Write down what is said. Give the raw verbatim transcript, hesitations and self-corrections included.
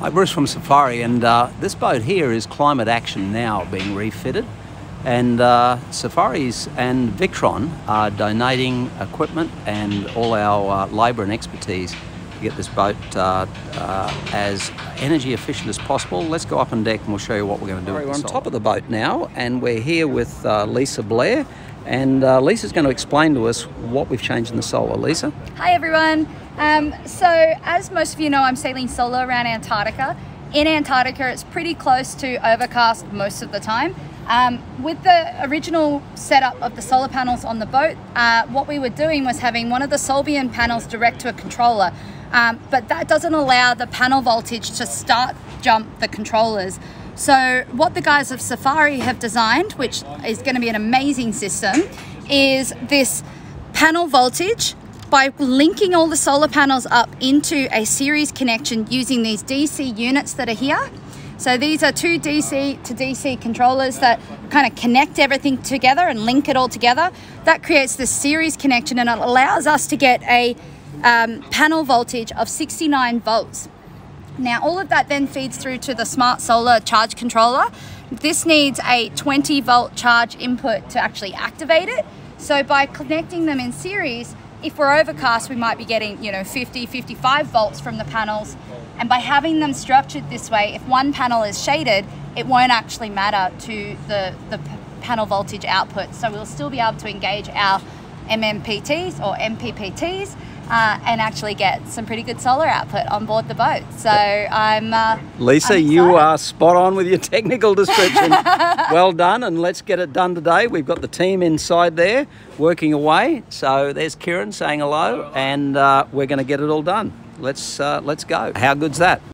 Hi, Bruce from Safari, and uh, this boat here is Climate Action Now being refitted, and uh, Safari's and Victron are donating equipment and all our uh, labour and expertise to get this boat uh, uh, as energy efficient as possible. Let's go up on deck and we'll show you what we're going to do. Right, we're on top of the boat now, and we're here with uh, Lisa Blair, and uh, Lisa's going to explain to us what we've changed in the solar. Lisa? Hi everyone. Um, so as most of you know, I'm sailing solar around Antarctica. In Antarctica, it's pretty close to overcast most of the time. Um, with the original setup of the solar panels on the boat, uh, what we were doing was having one of the Solbian panels direct to a controller, um, but that doesn't allow the panel voltage to start jump the controllers. So what the guys of Safari have designed, which is going to be an amazing system, is this panel voltage. By linking all the solar panels up into a series connection using these D C units that are here. So these are two D C to D C controllers that kind of connect everything together and link it all together. That creates this series connection, and it allows us to get a um, panel voltage of sixty-nine volts. Now all of that then feeds through to the smart solar charge controller. This needs a twenty volt charge input to actually activate it. So by connecting them in series, if we're overcast, we might be getting, you know, fifty, fifty-five volts from the panels. And by having them structured this way, if one panel is shaded, it won't actually matter to the, the panel voltage output. So we'll still be able to engage our M M P Ts or M P P Ts uh, and actually get some pretty good solar output on board the boat. So I'm uh, Lisa, I'm you are spot on with your technical description. Well done, and let's get it done today. We've got the team inside there working away. So there's Kieran saying hello, and uh, we're going to get it all done. Let's uh, let's go. How good's that?